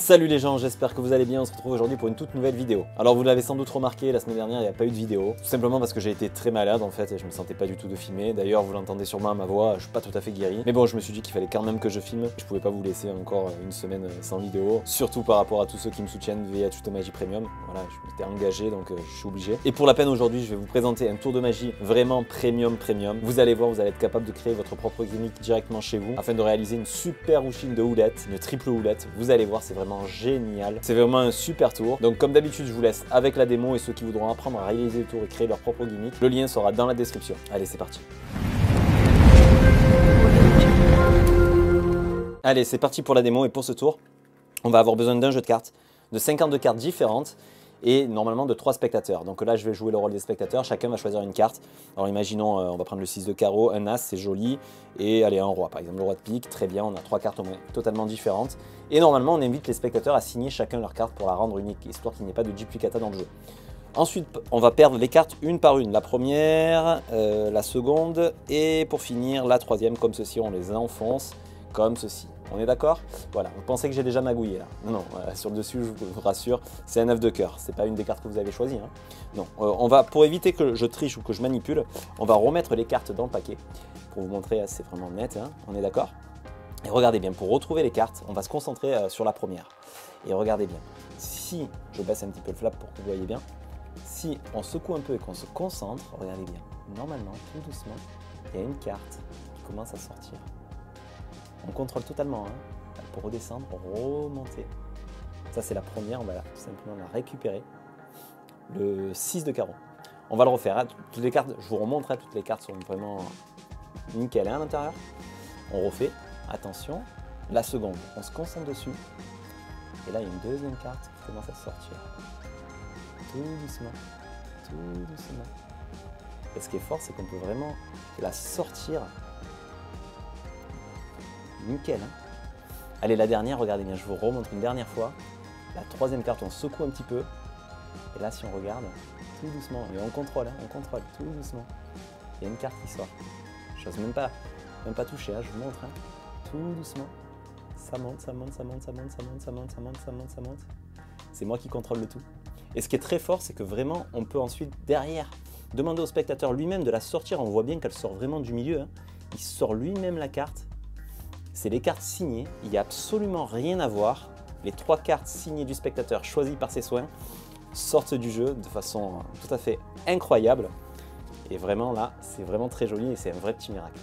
Salut les gens, j'espère que vous allez bien, on se retrouve aujourd'hui pour une toute nouvelle vidéo. Alors vous l'avez sans doute remarqué, la semaine dernière il n'y a pas eu de vidéo, tout simplement parce que j'ai été très malade en fait et je me sentais pas du tout de filmer. D'ailleurs vous l'entendez sûrement à ma voix, je suis pas tout à fait guéri. Mais bon, je me suis dit qu'il fallait quand même que je filme, je pouvais pas vous laisser encore une semaine sans vidéo, surtout par rapport à tous ceux qui me soutiennent via Tuto Magie Premium. Voilà, je m'étais engagé donc je suis obligé. Et pour la peine aujourd'hui, je vais vous présenter un tour de magie vraiment premium. Vous allez voir, vous allez être capable de créer votre propre gimmick directement chez vous afin de réaliser une super routine de houlette, une triple houlette. Vous allez voir, c'est vraiment génial, c'est vraiment un super tour. Donc comme d'habitude, je vous laisse avec la démo et ceux qui voudront apprendre à réaliser le tour et créer leur propre gimmick, le lien sera dans la description. Allez, c'est parti. Allez, c'est parti pour la démo. Et pour ce tour, on va avoir besoin d'un jeu de cartes, de 52 cartes différentes et normalement de 3 spectateurs. Donc là, je vais jouer le rôle des spectateurs, chacun va choisir une carte. Alors imaginons, on va prendre le 6 de carreau, un as, c'est joli, et allez, un roi, par exemple le roi de pique, très bien, on a 3 cartes au moins totalement différentes. Et normalement, on invite les spectateurs à signer chacun leur carte pour la rendre unique, histoire qu'il n'y ait pas de duplicata dans le jeu. Ensuite, on va perdre les cartes une par une, la première, la seconde, et pour finir, la troisième, comme ceci, on les enfonce, comme ceci. On est d'accord? Voilà, vous pensez que j'ai déjà magouillé là? Non, sur le dessus, je vous rassure, c'est un 9 de cœur, c'est pas une des cartes que vous avez choisies. Hein. Non, on va, pour éviter que je triche ou que je manipule, on va remettre les cartes dans le paquet. Pour vous montrer, c'est vraiment net, hein, on est d'accord? Et regardez bien, pour retrouver les cartes, on va se concentrer sur la première. Et regardez bien, si je baisse un petit peu le flap pour que vous voyez bien, si on secoue un peu et qu'on se concentre, regardez bien, normalement, tout doucement, il y a une carte qui commence à sortir. On contrôle totalement, hein, pour redescendre, pour remonter. Ça, c'est la première, on va tout simplement la récupérer. Le 6 de carreau. On va le refaire. Hein. Toutes les cartes, je vous remonterai, toutes les cartes sont vraiment nickel hein, à l'intérieur. On refait, attention. La seconde, on se concentre dessus. Et là, il y a une deuxième carte qui commence à sortir. Tout doucement, tout doucement. Et ce qui est fort, c'est qu'on peut vraiment la sortir. Nickel. Hein. Allez, la dernière, regardez bien, je vous remontre une dernière fois. La troisième carte, on secoue un petit peu. Et là, si on regarde, tout doucement, et on contrôle, tout doucement. Il y a une carte qui sort. Je n'ose même pas toucher, hein, je vous montre. Hein. Tout doucement. Ça monte, ça monte, ça monte, ça monte, ça monte, ça monte, ça monte, ça monte, ça monte. C'est moi qui contrôle le tout. Et ce qui est très fort, c'est que vraiment, on peut ensuite, derrière, demander au spectateur lui-même de la sortir. On voit bien qu'elle sort vraiment du milieu. Hein. Il sort lui-même la carte. C'est les cartes signées, il n'y a absolument rien à voir. Les 3 cartes signées du spectateur choisies par ses soins sortent du jeu de façon tout à fait incroyable. Et vraiment là, c'est vraiment très joli et c'est un vrai petit miracle.